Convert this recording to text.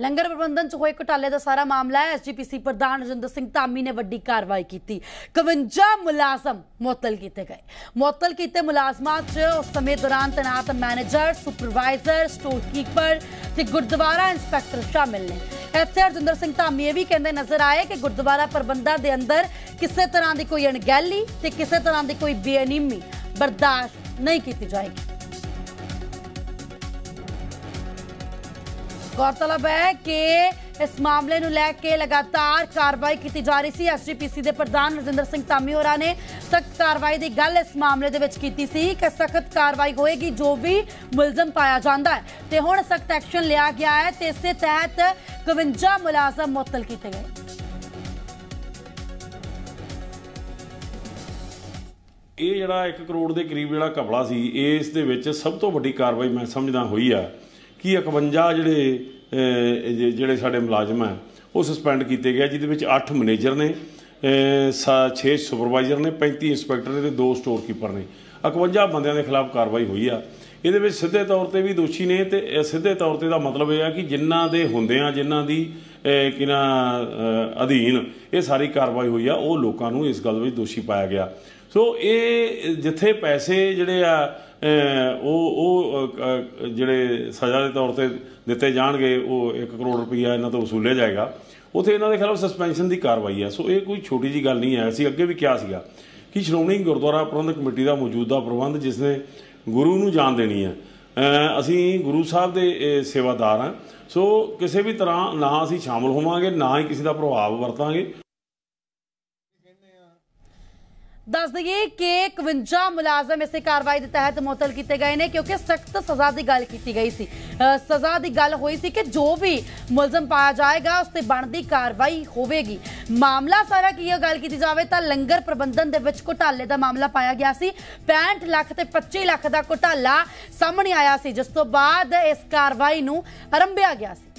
ਲੰਗਰ ਪ੍ਰਬੰਧਨ ਚ ਹੋਏ ਘਟਾਲੇ ਦਾ ਸਾਰਾ ਮਾਮਲਾ ਹੈ। ਐਸਜੀਪੀਸੀ ਪ੍ਰਧਾਨ ਰਜਿੰਦਰ ਸਿੰਘ ਧਾਮੀ ਨੇ ਵੱਡੀ ਕਾਰਵਾਈ ਕੀਤੀ। 52 ਮੁਲਾਜ਼ਮ ਮੁਅੱਤਲ ਕੀਤੇ ਗਏ। ਮੁਅੱਤਲ ਕੀਤੇ ਮੁਲਾਜ਼ਮਾਂ ਚ ਉਸ ਸਮੇਂ ਦੌਰਾਨ ਤੈਨਾਤ ਮੈਨੇਜਰ, ਸੁਪਰਵਾਈਜ਼ਰ, ਸਟੋਰ ਕੀਪਰ ਤੇ ਗੁਰਦੁਆਰਾ ਇੰਸਪੈਕਟਰ ਸ਼ਾਮਿਲ ਨੇ। ਇੱਥੇ ਰਜਿੰਦਰ ਸਿੰਘ ਧਾਮੀ ਇਹ ਵੀ ਕਹਿੰਦੇ ਨਜ਼ਰ ਆਏ ਕਿ ਗੁਰਦੁਆਰਾ ਪ੍ਰਬੰਧਾਂ ਦੇ ਅੰਦਰ ਕਿਸੇ ਤਰ੍ਹਾਂ ਦੀ ਕੋਈ ਅਣਗਹਿਲੀ ਤੇ ਕਿਸੇ ਤਰ੍ਹਾਂ ਦੀ ਕੋਈ ਬੇਅਨਿਮੀ बर्दाश्त नहीं की जाएगी। गौरतलब है कि इस मामले को लेकर लगातार कार्रवाई की जा रही थी। एसजीपीसी के प्रधान रजिंदर सिंह धामी होरां ने सख्त कार्रवाई की गल इस मामले की सख्त कार्रवाई होएगी, जो भी मुलजम पाया जाता है तो हुण सख्त एक्शन लिया गया है। तो इस तहत 52 मुलाजम मुअत्तल किए गए। ਇਹ ਜਿਹੜਾ 1 ਕਰੋੜ ਦੇ ਕਰੀਬ ਜਿਹੜਾ ਘਪਲਾ ਸੀ, ਇਸ ਦੇ ਵਿੱਚ ਸਭ ਤੋਂ ਵੱਡੀ ਕਾਰਵਾਈ ਮੈਂ ਸਮਝਦਾ ਹੋਈ ਆ ਕਿ 51 ਜਿਹੜੇ ਸਾਡੇ ਮੁਲਾਜ਼ਮ ਆ ਉਹ ਸਸਪੈਂਡ ਕੀਤੇ ਗਏ, ਜਿਹਦੇ ਵਿੱਚ 8 ਮੈਨੇਜਰ ਨੇ, 6 ਸੁਪਰਵਾਈਜ਼ਰ ਨੇ, 35 ਇੰਸਪੈਕਟਰ ਨੇ ਤੇ 2 ਸਟੋਰ ਕੀਪਰ ਨੇ। 51 ਬੰਦਿਆਂ ਦੇ ਖਿਲਾਫ ਕਾਰਵਾਈ ਹੋਈ ਆ। ਇਹਦੇ ਵਿੱਚ ਸਿੱਧੇ ਤੌਰ ਤੇ ਵੀ ਦੋਸ਼ੀ ਨੇ ਤੇ ਸਿੱਧੇ ਤੌਰ ਤੇ ਦਾ ਮਤਲਬ ਇਹ ਆ ਕਿ ਜਿਨ੍ਹਾਂ ਦੇ ਹੁੰਦਿਆਂ ਜਿਨ੍ਹਾਂ ਦੀ ਕਿਨਾਂ ਅਧੀਨ ਇਹ ਸਾਰੀ ਕਾਰਵਾਈ ਹੋਈ ਆ, ਉਹ ਲੋਕਾਂ ਨੂੰ ਇਸ ਗੱਲ ਵਿੱਚ ਦੋਸ਼ੀ ਪਾਇਆ ਗਿਆ। ਸੋ ਇਹ ਜਿੱਥੇ ਪੈਸੇ ਜਿਹੜੇ ਆ ਉਹ ਜਿਹੜੇ ਸਜ਼ਾ ਦੇ ਤੌਰ ਤੇ ਦਿੱਤੇ ਜਾਣਗੇ, ਉਹ 1 ਕਰੋੜ ਰੁਪਈਆ ਇਹਨਾਂ ਤੋਂ ਵਸੂਲਿਆ ਜਾਏਗਾ, ਉੱਥੇ ਇਹਨਾਂ ਦੇ ਖਿਲਾਫ ਸਸਪੈਂਸ਼ਨ ਦੀ ਕਾਰਵਾਈ ਆ। ਸੋ ਇਹ ਕੋਈ ਛੋਟੀ ਜੀ ਗੱਲ ਨਹੀਂ ਹੈ। ਅਸੀਂ ਅੱਗੇ ਵੀ ਕਿਹਾ ਸੀਗਾ ਕਿ ਸ਼੍ਰੋਮਣੀ ਗੁਰਦੁਆਰਾ ਪ੍ਰਬੰਧਕ ਕਮੇਟੀ ਦਾ ਮੌਜੂਦਾ ਪ੍ਰਬੰਧ ਜਿਸਨੇ ਗੁਰੂ ਨੂੰ ਜਾਨ ਦੇਣੀ ਹੈ, ਅਸੀਂ ਗੁਰੂ ਸਾਹਿਬ ਦੇ ਸੇਵਾਦਾਰ ਹਾਂ। ਸੋ ਕਿਸੇ ਵੀ ਤਰ੍ਹਾਂ ਨਾ ਅਸੀਂ ਸ਼ਾਮਲ ਹੋਵਾਂਗੇ, ਨਾ ਹੀ ਕਿਸੇ ਦਾ ਪ੍ਰਭਾਵ ਵਰਤਾਂਗੇ। दस दईए कि 52 मुलाजम इस कार्रवाई के तहत मुअत्तल किए गए हैं, क्योंकि सख्त सज़ा की गल की गई सी। सज़ा की गल हुई सी कि जो भी मुलजम पाया जाएगा उससे बनती कार्रवाई होगी। मामला सारा की गल की जाए तो लंगर प्रबंधन के घोटाले का मामला पाया गया सी। 65 लाख से 25 लाख का घोटाला सामने आया सी, जिस तो बाद इस कार्रवाई को आरंभिया गया सी।